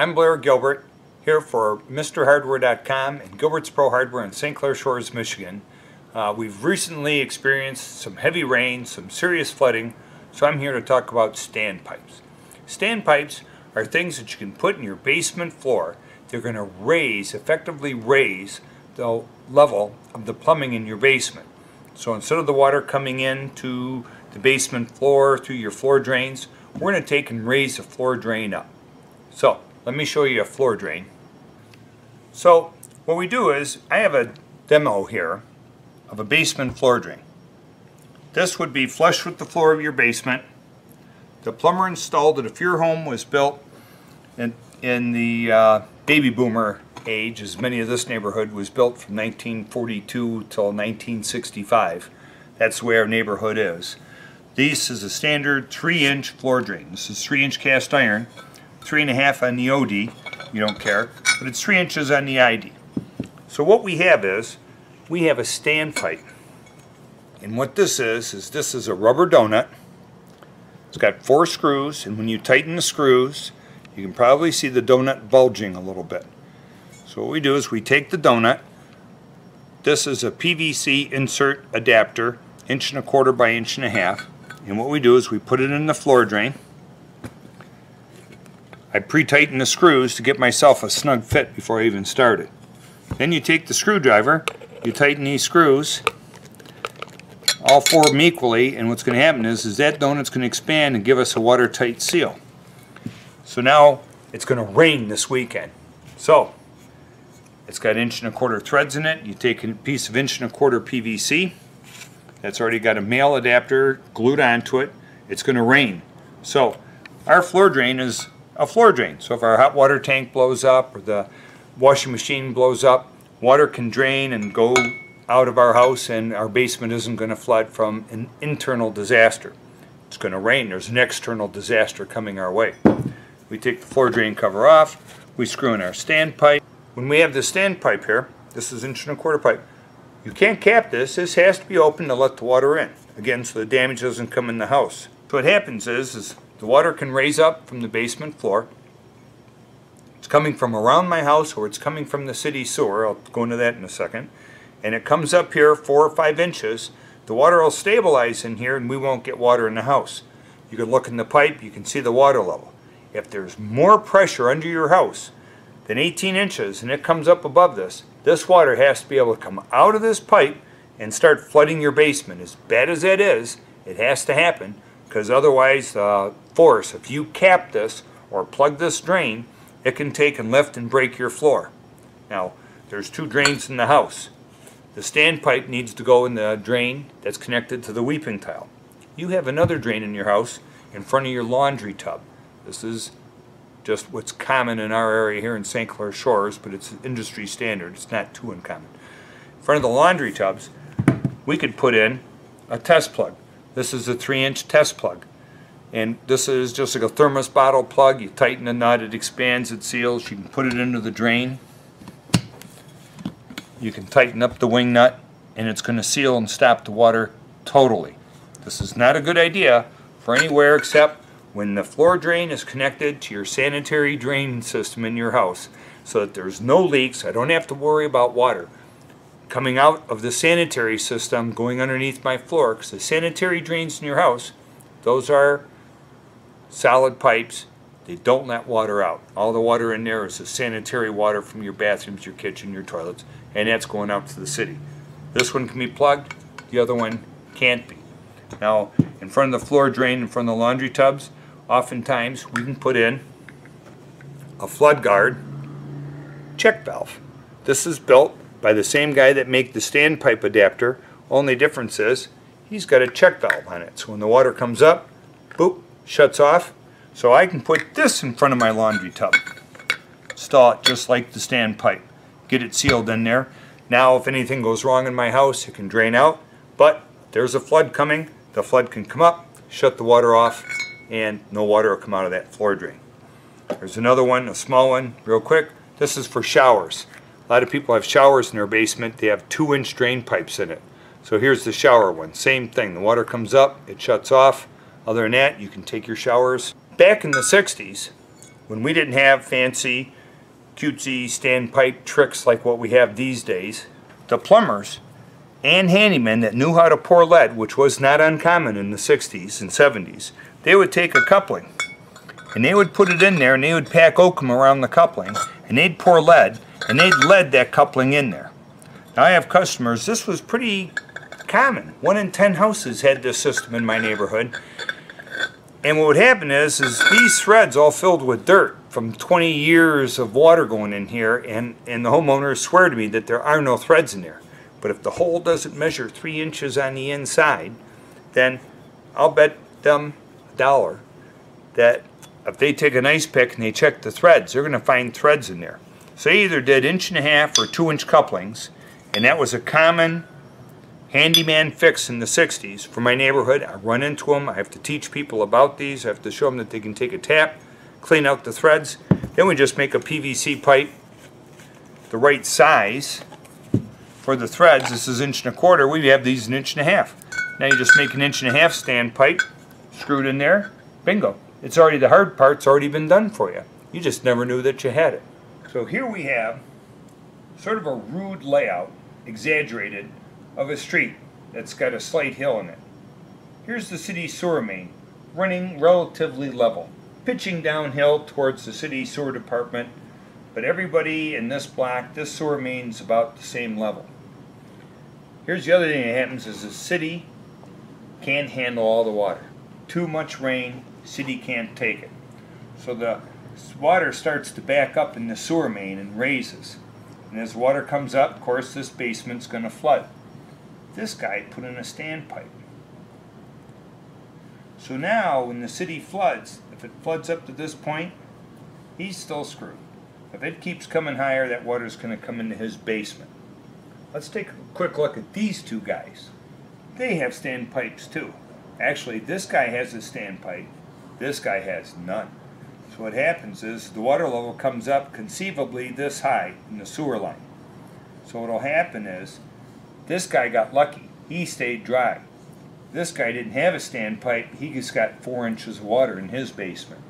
I'm Blair Gilbert, here for MrHardware.com and Gilbert's Pro Hardware in St. Clair Shores, Michigan. We've recently experienced some heavy rain, some serious flooding, so I'm here to talk about standpipes. Standpipes are things that you can put in your basement floor. They're going to effectively raise the level of the plumbing in your basement. So instead of the water coming into the basement floor through your floor drains, we're going to take and raise the floor drain up. So let me show you a floor drain. So what we do is, I have a demo here of a basement floor drain. This would be flush with the floor of your basement. The plumber installed it if your home was built in the baby boomer age, as many of this neighborhood was built from 1942 till 1965. That's the way our neighborhood is. This is a standard 3-inch floor drain. This is 3-inch cast iron. 3.5 on the OD, you don't care, but it's 3 inches on the ID. So what we have is, we have a standpipe. And what this is this is a rubber donut. It's got 4 screws, and when you tighten the screws, you can probably see the donut bulging a little bit. So what we do is we take the donut. This is a PVC insert adapter, 1¼ by 1½. And what we do is we put it in the floor drain. I pre-tighten the screws to get myself a snug fit before I even started. Then you take the screwdriver, you tighten these screws, all 4 of them equally, and what's going to happen is that donut's going to expand and give us a watertight seal. So now it's going to rain this weekend. So it's got 1¼ threads in it. You take a piece of 1¼ PVC that's already got a male adapter glued onto it. It's going to rain. So our floor drain is a floor drain. So if our hot water tank blows up or the washing machine blows up, water can drain and go out of our house, and our basement isn't going to flood from an internal disaster. It's going to rain. There's an external disaster coming our way. We take the floor drain cover off. We screw in our standpipe. When we have the standpipe here, this is 1¼ pipe. You can't cap this. This has to be open to let the water in. Again, so the damage doesn't come in the house. So what happens is the water can raise up from the basement floor. It's coming from around my house, or it's coming from the city sewer. I'll go into that in a second. And it comes up here 4 or 5 inches. The water will stabilize in here, and we won't get water in the house. You can look in the pipe, you can see the water level. If there's more pressure under your house than 18 inches and it comes up above this, this water has to be able to come out of this pipe and start flooding your basement. As bad as that is, it has to happen. Because otherwise the force, if you cap this or plug this drain, it can take and lift and break your floor. Now, there's 2 drains in the house. The standpipe needs to go in the drain that's connected to the weeping tile. You have another drain in your house in front of your laundry tub. This is just what's common in our area here in St. Clair Shores, but it's an industry standard. It's not too uncommon. In front of the laundry tubs, we could put in a test plug. This is a 3-inch test plug, and this is just like a thermos bottle plug. You tighten the nut, it expands, it seals. You can put it into the drain. You can tighten up the wing nut, and it's going to seal and stop the water totally. This is not a good idea for anywhere except when the floor drain is connected to your sanitary drain system in your house, so that there's no leaks. I don't have to worry about water coming out of the sanitary system going underneath my floor, because the sanitary drains in your house, those are solid pipes. They don't let water out. All the water in there is the sanitary water from your bathrooms, your kitchen, your toilets, and that's going out to the city. This one can be plugged, the other one can't be. Now, in front of the floor drain, in front of the laundry tubs, oftentimes we can put in a flood guard check valve. This is built by the same guy that made the standpipe adapter. Only difference is he's got a check valve on it. So when the water comes up, boop, shuts off. So I can put this in front of my laundry tub. Install it just like the standpipe. Get it sealed in there. Now if anything goes wrong in my house, it can drain out. But there's a flood coming. The flood can come up, shut the water off, and no water will come out of that floor drain. There's another one, a small one, real quick. This is for showers. A lot of people have showers in their basement. They have 2-inch drain pipes in it. So here's the shower one. Same thing. The water comes up, it shuts off. Other than that, you can take your showers. Back in the 60s, when we didn't have fancy cutesy standpipe tricks like what we have these days, the plumbers and handymen that knew how to pour lead, which was not uncommon in the 60s and 70s, they would take a coupling and they would put it in there and they would pack oakum around the coupling and they'd pour lead and they'd lead that coupling in there. Now I have customers, this was pretty common. 1 in 10 houses had this system in my neighborhood. And what would happen is these threads all filled with dirt from 20 years of water going in here, and the homeowners swear to me that there are no threads in there. But if the hole doesn't measure 3 inches on the inside, then I'll bet them $1 that if they take an ice pick and they check the threads, they're going to find threads in there. So they either did 1.5 or 2-inch couplings, and that was a common handyman fix in the 60s for my neighborhood. I run into them, I have to teach people about these, I have to show them that they can take a tap, clean out the threads, then we just make a PVC pipe the right size for the threads. This is 1.25 inches, we have these 1.5 inches. Now you just make 1.5 inch stand pipe, screwed in there, bingo. It's already, the hard part's already been done for you. You just never knew that you had it. So here we have sort of a rude layout, exaggerated, of a street that's got a slight hill in it. Here's the city sewer main, running relatively level, pitching downhill towards the city sewer department, but everybody in this block, this sewer main's about the same level. Here's the other thing that happens is the city can't handle all the water. Too much rain, city can't take it. So the water starts to back up in the sewer main and raises. And as water comes up, of course, this basement's going to flood. This guy put in a standpipe. So now when the city floods, if it floods up to this point, he's still screwed. If it keeps coming higher, that water's going to come into his basement. Let's take a quick look at these two guys. They have standpipes too. Actually, this guy has a standpipe. This guy has none. So what happens is the water level comes up conceivably this high in the sewer line. So what will happen is this guy got lucky. He stayed dry. This guy didn't have a standpipe. He just got 4 inches of water in his basement.